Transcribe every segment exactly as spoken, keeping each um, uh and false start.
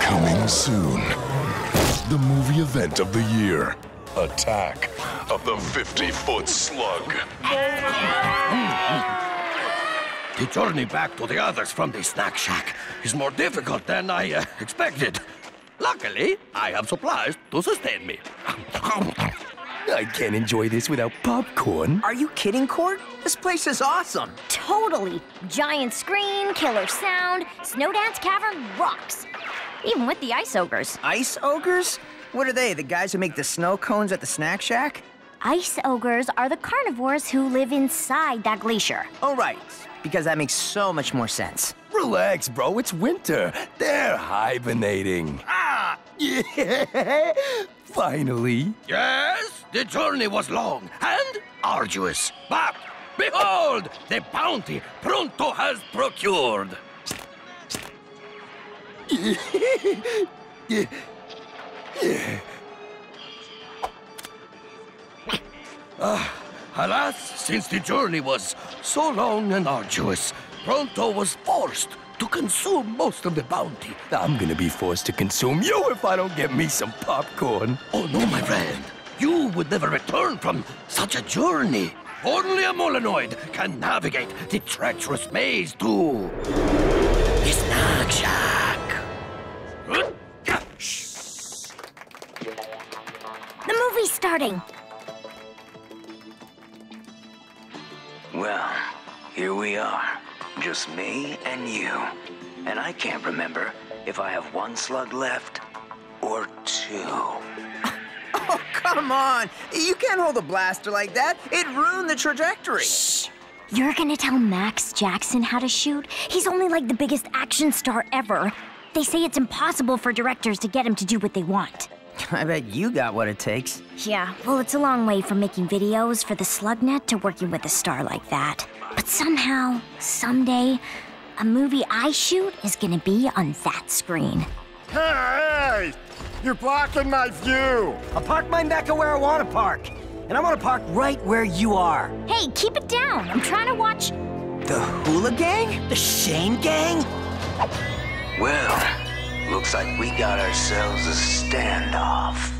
Coming soon, the movie event of the year, Attack of the fifty-Foot Slug. The journey back to the others from the snack shack is more difficult than I uh, expected. Luckily, I have supplies to sustain me. I can't enjoy this without popcorn. Are you kidding, KORD? This place is awesome. Totally. Giant screen, killer sound, Snowdance Cavern rocks. Even with the ice ogres. Ice ogres? What are they, the guys who make the snow cones at the snack shack? Ice ogres are the carnivores who live inside that glacier. Oh, right. Because that makes so much more sense. Relax, bro. It's winter. They're hibernating. Ah! Yeah! Finally. Yes, the journey was long and arduous. But behold, the bounty Pronto has procured. Ah, alas, since the journey was so long and arduous, Pronto was forced to consume most of the bounty. I'm gonna be forced to consume you if I don't get me some popcorn. Oh no, my friend. You would never return from such a journey. Only a molenoid can navigate the treacherous maze to the snack shack. The movie's starting. Well, here we are. Just me and you. And I can't remember if I have one slug left or two. Oh, come on. You can't hold a blaster like that. It ruined the trajectory. Shh. You're gonna tell Max Jackson how to shoot? He's only like the biggest action star ever. They say it's impossible for directors to get him to do what they want. I bet you got what it takes. Yeah, well, it's a long way from making videos for the Slugnet to working with a star like that. But somehow, someday, a movie I shoot is gonna be on that screen. Hey! You're blocking my view! I'll park my mecha where I wanna park. And I wanna park right where you are. Hey, keep it down. I'm trying to watch... The Hooligang? The Shane Gang? Well... looks like we got ourselves a standoff.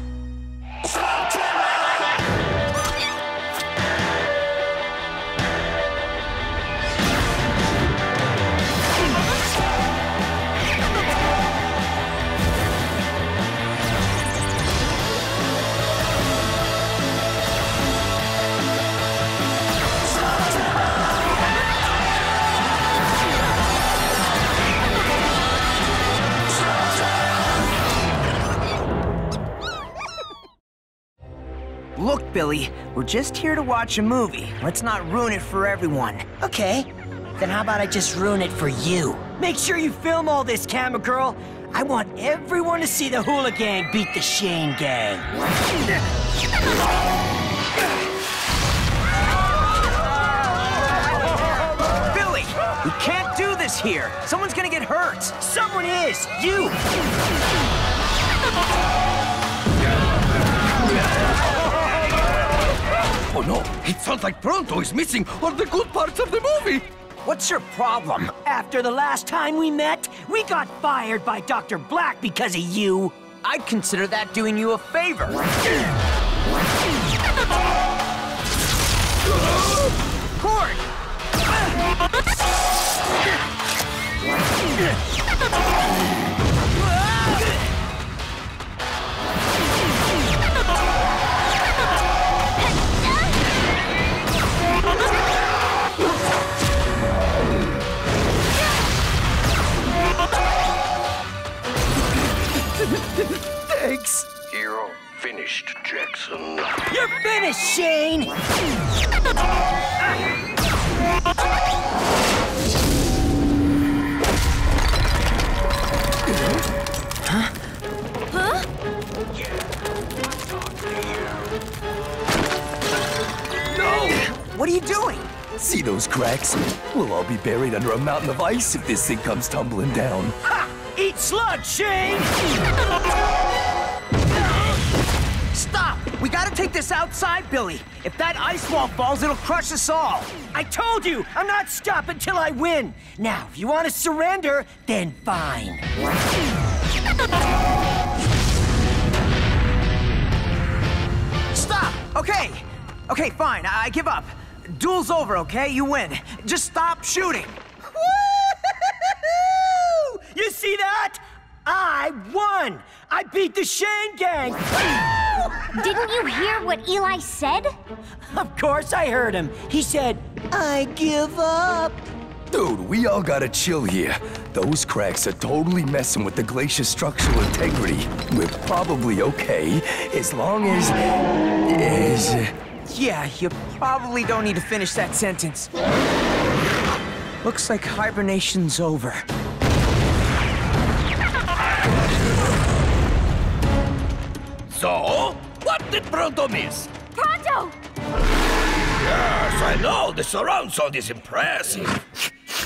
Look, Billy, we're just here to watch a movie. Let's not ruin it for everyone. Okay, then how about I just ruin it for you? Make sure you film all this, camera girl. I want everyone to see the Hooligang beat the Shane Gang. Billy, we can't do this here. Someone's gonna get hurt. Someone is, you. Oh no, it sounds like Pronto is missing all the good parts of the movie! What's your problem? After the last time we met, we got fired by Doctor Black because of you. I'd consider that doing you a favor. KORD! Thanks. Hero finished, Jackson. You're finished, Shane! Huh? Huh? No! What are you doing? See those cracks? We'll all be buried under a mountain of ice if this thing comes tumbling down. Ha! Eat sludge, Shane! Stop! We gotta take this outside, Billy. If that ice wall falls, it'll crush us all. I told you, I'm not stopping till I win. Now, if you want to surrender, then fine. Stop! Okay. Okay, fine. I give up. Duel's over, okay? You win. Just stop shooting. Woo! You see that? I won! I beat the Shane Gang! Didn't you hear what Eli said? Of course I heard him. He said, I give up. Dude, we all gotta chill here. Those cracks are totally messing with the glacier's structural integrity. We're probably okay, as long as... as... Yeah, you probably don't need to finish that sentence. Looks like hibernation's over. So, what did Pronto miss? Pronto! Yes, I know, the surround sound is impressive.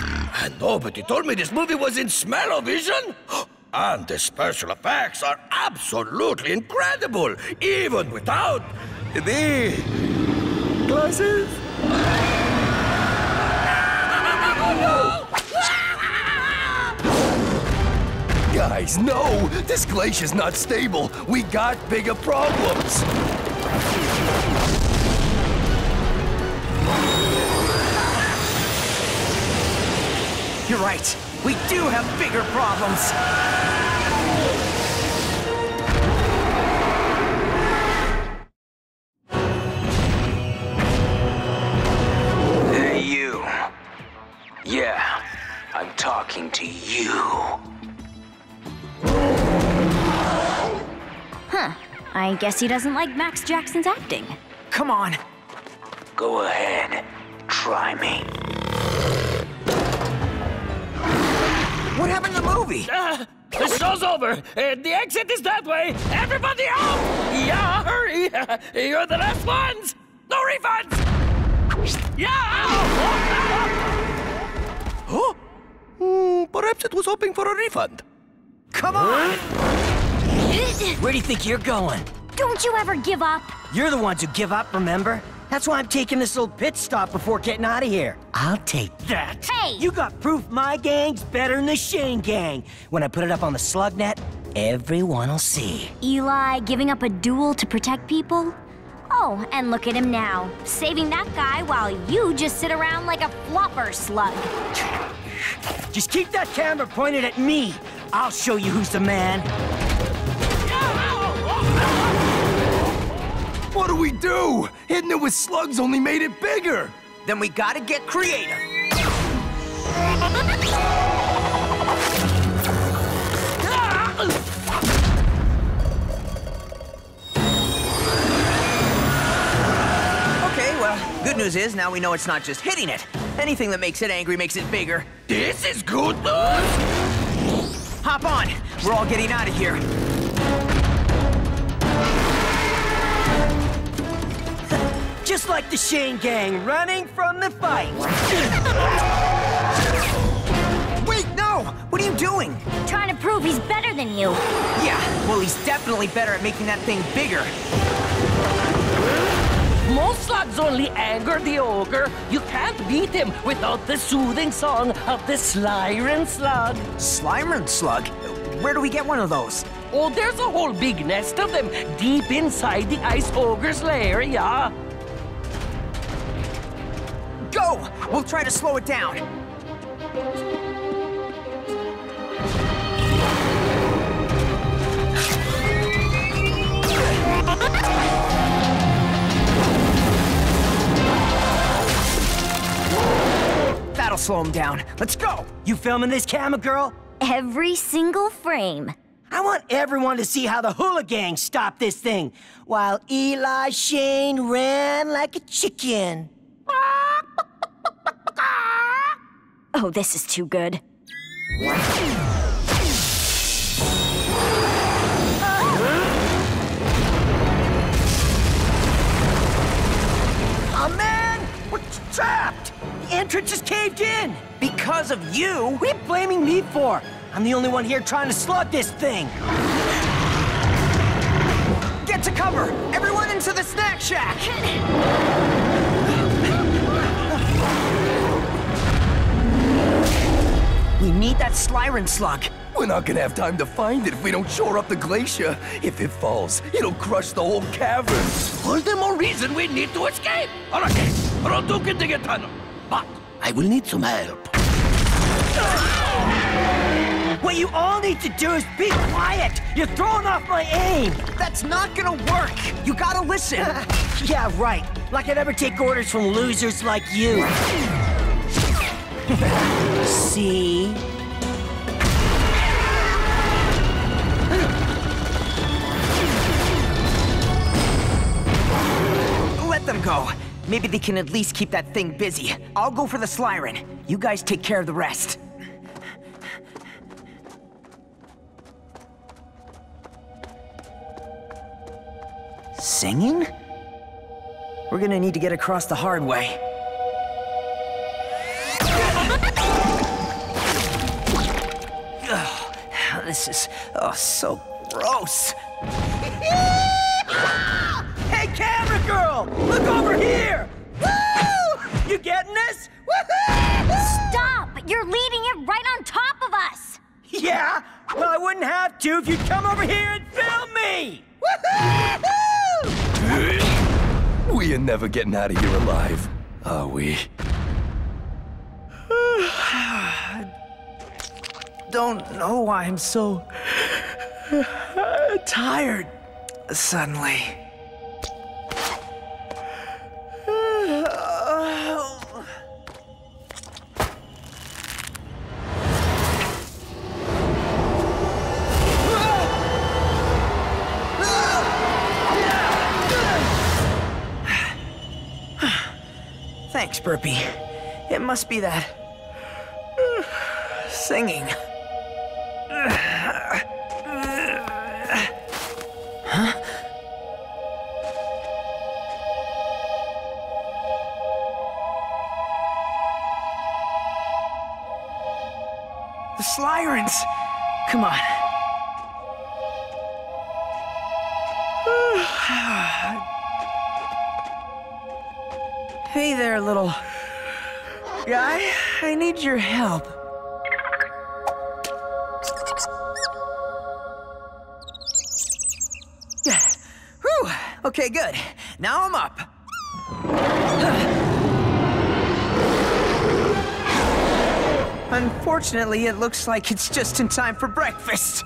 I know, but he told me this movie was in smell-o-vision. And the special effects are absolutely incredible, even without the glasses. Guys, no! This glacier's not stable. We got bigger problems. You're right. We do have bigger problems. Hey, you. Yeah, I'm talking to you. Huh. I guess he doesn't like Max Jackson's acting. Come on. Go ahead. Try me. What happened to the movie? Uh, the show's over. Uh, the exit is that way. Everybody out! Yeah, hurry. You're the last ones. No refunds. Yeah! Huh? Mm, perhaps it was hoping for a refund. Come on! Where do you think you're going? Don't you ever give up? You're the ones who give up, remember? That's why I'm taking this little pit stop before getting out of here. I'll take that. Hey! You got proof my gang's better than the Shane Gang. When I put it up on the Slugnet, everyone will see. Eli giving up a duel to protect people? Oh, and look at him now. Saving that guy while you just sit around like a flopper slug. Just keep that camera pointed at me. I'll show you who's the man. What do we do? Hitting it with slugs only made it bigger. Then we gotta get creative. Okay, well, good news is now we know it's not just hitting it. Anything that makes it angry makes it bigger. This is good news? Hop on! We're all getting out of here. Just like the Shane Gang, running from the fight. Wait, no! What are you doing? Trying to prove he's better than you. Yeah, well, he's definitely better at making that thing bigger. Most slugs only anger the ogre. You can't beat him without the soothing song of the Slyren Slug. Slyren Slug? Where do we get one of those? Oh, there's a whole big nest of them deep inside the ice ogre's lair, yeah. Go! We'll try to slow it down. That'll slow him down. Let's go! You filming this, camera girl? Every single frame. I want everyone to see how the Hooligang stopped this thing, while Eli Shane ran like a chicken. Oh, this is too good. Oh, man! We're trapped! Entrance is caved in! Because of you? What are you blaming me for? I'm the only one here trying to slug this thing! Get Get to cover! Everyone into the snack shack! We need that Slyren Slug. We're not gonna have time to find it if we don't shore up the glacier. If it falls, it'll crush the whole cavern. All the more reason we need to escape! Alright, Pronto can dig a tunnel, but I will need some help. What you all need to do is be quiet! You're throwing off my aim! That's not gonna work! You gotta listen! Yeah, right. Like I'd ever take orders from losers like you. See? Let them go. Maybe they can at least keep that thing busy. I'll go for the Slyren. You guys take care of the rest. Singing? We're gonna need to get across the hard way. Oh, this is oh so gross. Hey, camera girl, look over here! Woo! You getting this? Stop! You're leaving it right on top of us. Yeah. Well, I wouldn't have to if you'd come over here and film me. We are never getting out of here alive, are we? I don't know why I'm so tired suddenly. Thanks, Burpee. It must be that uh, singing. Uh, uh, huh? The Slyrens! Come on. Hey there, little guy. I need your help. Whew. Okay, good. Now I'm up. Unfortunately, it looks like it's just in time for breakfast.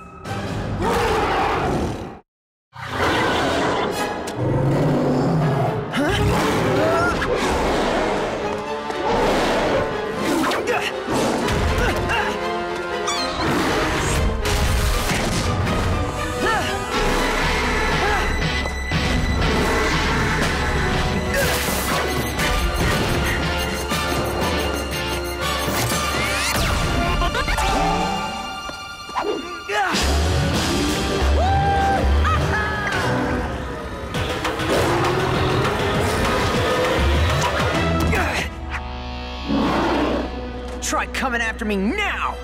Try coming after me now!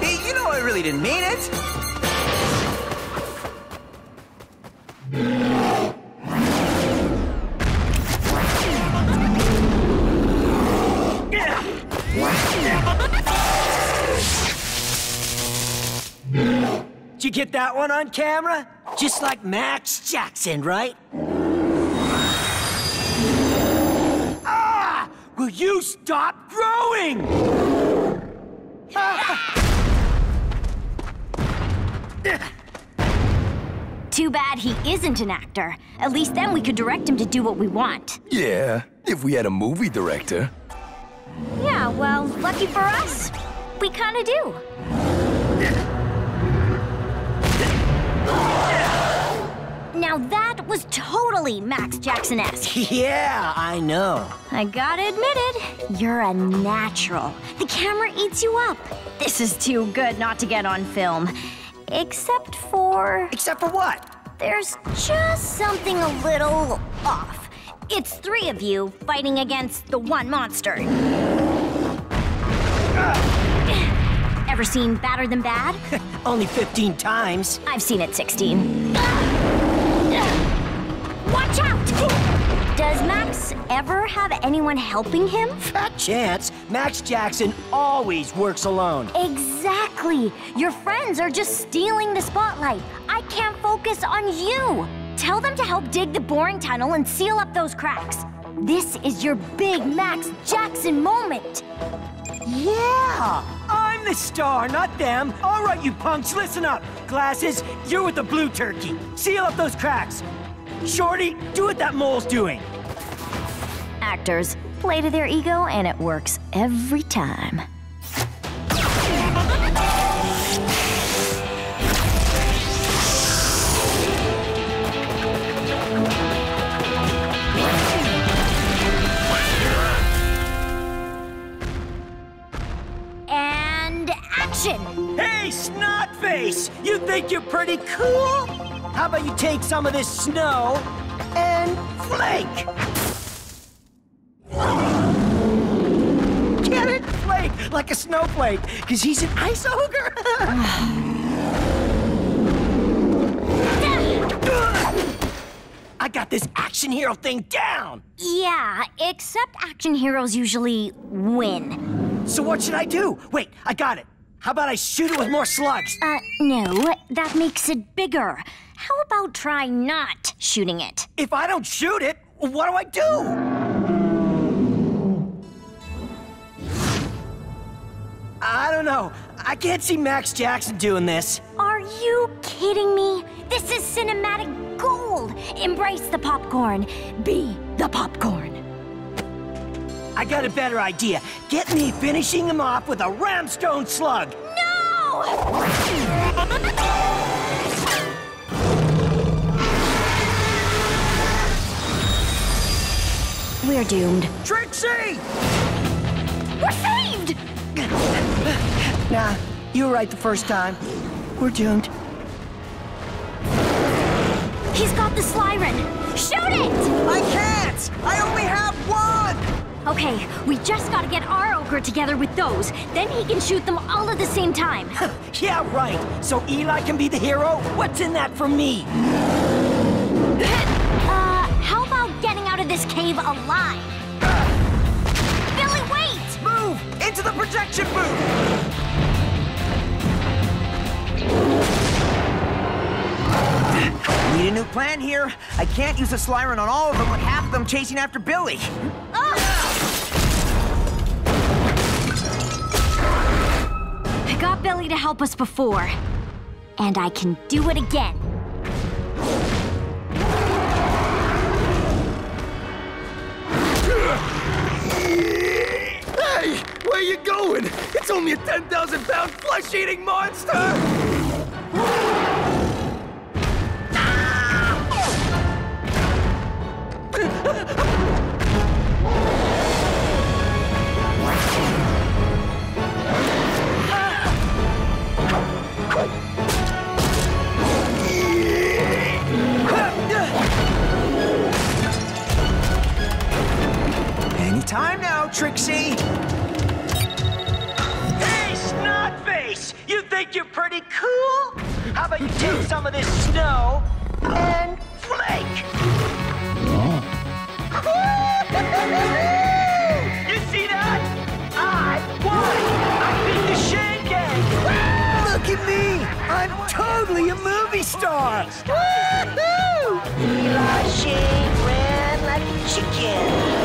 Hey, you know I really didn't mean it! Did you get that one on camera? Just like Max Jackson, right? Ah! Will you stop growing? Too bad he isn't an actor. At least then we could direct him to do what we want. Yeah, if we had a movie director. Yeah, well, lucky for us, we kinda do. Now that was totally Max Jackson-esque. Yeah, I know. I gotta admit it, you're a natural. The camera eats you up. This is too good not to get on film. Except for... Except for what? There's just something a little off. It's three of you fighting against the one monster. Ever seen Badder Than Bad? Only fifteen times. I've seen it sixteen. Watch out! Does Max ever have anyone helping him? Fat chance. Max Jackson always works alone. Exactly. Your friends are just stealing the spotlight. I can't focus on you. Tell them to help dig the boring tunnel and seal up those cracks. This is your big Max Jackson moment. Yeah! I'm the star, not them. All right, you punks, listen up. Glasses, you're with the blue turkey. Seal up those cracks. Shorty, do what that mole's doing. Actors play to their ego, and it works every time. And action! Hey, Snotface! You think you're pretty cool? How about you take some of this snow and flake? Get it? Flake, like a snowflake, because he's an ice ogre. I got this action hero thing down. Yeah, except action heroes usually win. So what should I do? Wait, I got it. How about I shoot it with more slugs? Uh, no, that makes it bigger. How about try not shooting it? If I don't shoot it, what do I do? I don't know. I can't see Max Jackson doing this. Are you kidding me? This is cinematic gold. Embrace the popcorn. Be the popcorn. I got a better idea. Get me finishing him off with a ramstone slug. No! We're doomed. TRIXIE! We're saved! Nah, you were right the first time. We're doomed. He's got the Slyren. Shoot it! I can't! I only have one! Okay, we just gotta get our ogre together with those. Then he can shoot them all at the same time. Yeah, right. So Eli can be the hero? What's in that for me? This cave alive. Uh. Billy, wait! Move! Into the projection booth! Need a new plan here. I can't use a Slyren on all of them with half of them chasing after Billy. Uh. I got Billy to help us before, and I can do it again. Hey, where you going? It's only a ten thousand pound flesh-eating monster! Any time now, TRIXIE! You think you're pretty cool? How about you take some of this snow and flake? You see that? I won! I beat the Shane Gang! Look at me! I'm totally a movie star! Woohoo! Eli Shane ran like a chicken.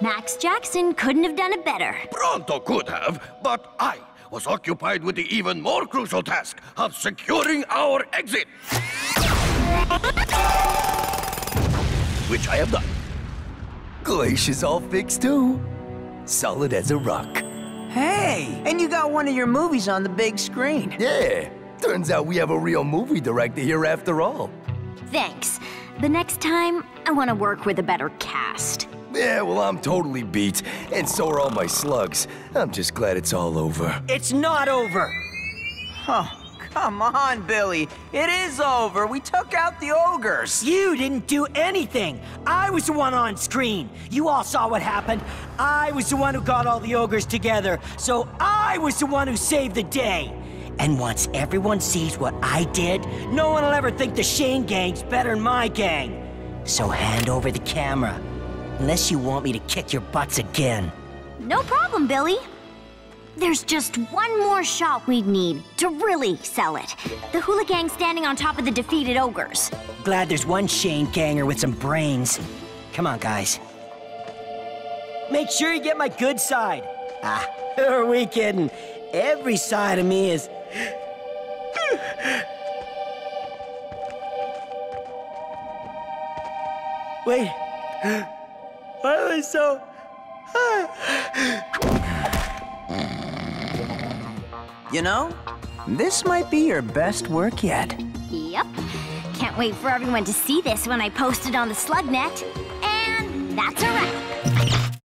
Max Jackson couldn't have done it better. Pronto could have, but I was occupied with the even more crucial task of securing our exit. Which I have done. Glacia's all fixed too. Solid as a rock. Hey, and you got one of your movies on the big screen. Yeah, turns out we have a real movie director here after all. Thanks. The next time, I want to work with a better cast. Yeah, well, I'm totally beat, and so are all my slugs. I'm just glad it's all over. It's not over! Oh, come on, Billy. It is over. We took out the ogres. You didn't do anything. I was the one on screen. You all saw what happened. I was the one who got all the ogres together, so I was the one who saved the day. And once everyone sees what I did, no one will ever think the Shane Gang's better than my gang. So hand over the camera. Unless you want me to kick your butts again. No problem, Billy. There's just one more shot we need to really sell it. The Hooligang standing on top of the defeated ogres. Glad there's one Shane Ganger with some brains. Come on, guys. Make sure you get my good side. Ah, who are we kidding? Every side of me is... Wait. Why are they so... You know, this might be your best work yet. Yep. Can't wait for everyone to see this when I post it on the Slugnet. And that's a wrap.